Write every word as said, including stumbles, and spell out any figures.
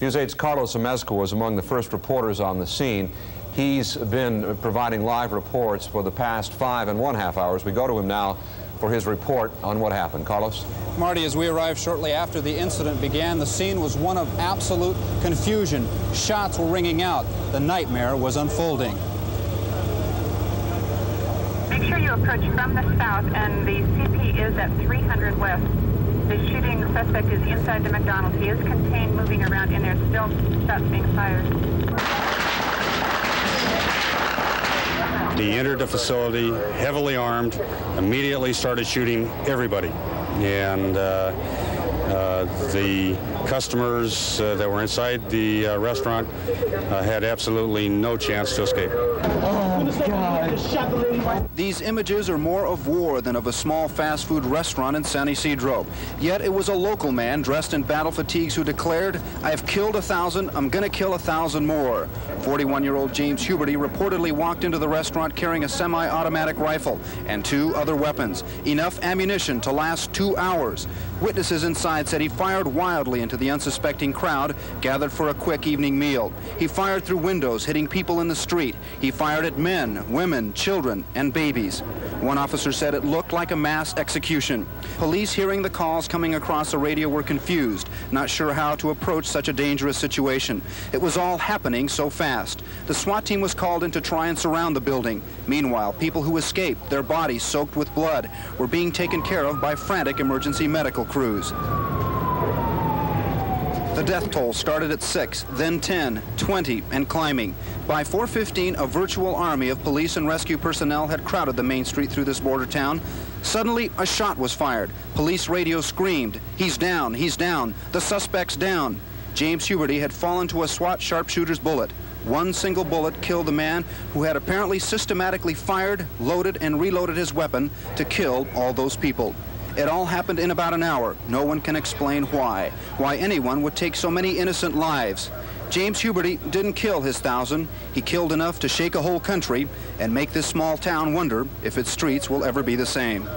News eight's Carlos Amezcua was among the first reporters on the scene. He's been providing live reports for the past five and one half hours. We go to him now for his report on what happened. Carlos? Marty, as we arrived shortly after the incident began, the scene was one of absolute confusion. Shots were ringing out. The nightmare was unfolding. Make sure you approach from the south, and the C P is at three hundred west. The shooting suspect is inside the McDonald's. He is contained, moving around, and there's still shots being fired. He entered the facility heavily armed, immediately started shooting everybody. And uh, uh, the customers uh, that were inside the uh, restaurant uh, had absolutely no chance to escape. Oh, God. These images are more of war than of a small fast food restaurant in San Ysidro. Yet it was a local man dressed in battle fatigues who declared, "I've killed a thousand, I'm gonna kill a thousand more." forty-one-year-old James Huberty reportedly walked into the restaurant carrying a semi-automatic rifle and two other weapons, enough ammunition to last two hours. Witnesses inside said he fired wildly into the unsuspecting crowd gathered for a quick evening meal. He fired through windows, hitting people in the street. He fired at men, women, children, and babies. One officer said it looked like a mass execution. Police hearing the calls coming across the radio were confused, not sure how to approach such a dangerous situation. It was all happening so fast. The SWAT team was called in to try and surround the building. Meanwhile, people who escaped, their bodies soaked with blood, were being taken care of by frantic emergency medical crews. The death toll started at six, then ten, twenty, and climbing. By four fifteen, a virtual army of police and rescue personnel had crowded the main street through this border town. Suddenly, a shot was fired. Police radio screamed, "He's down, he's down, the suspect's down." James Huberty had fallen to a SWAT sharpshooter's bullet. One single bullet killed the man who had apparently systematically fired, loaded, and reloaded his weapon to kill all those people. It all happened in about an hour. No one can explain why. Why anyone would take so many innocent lives. James Huberty didn't kill his thousand. He killed enough to shake a whole country and make this small town wonder if its streets will ever be the same.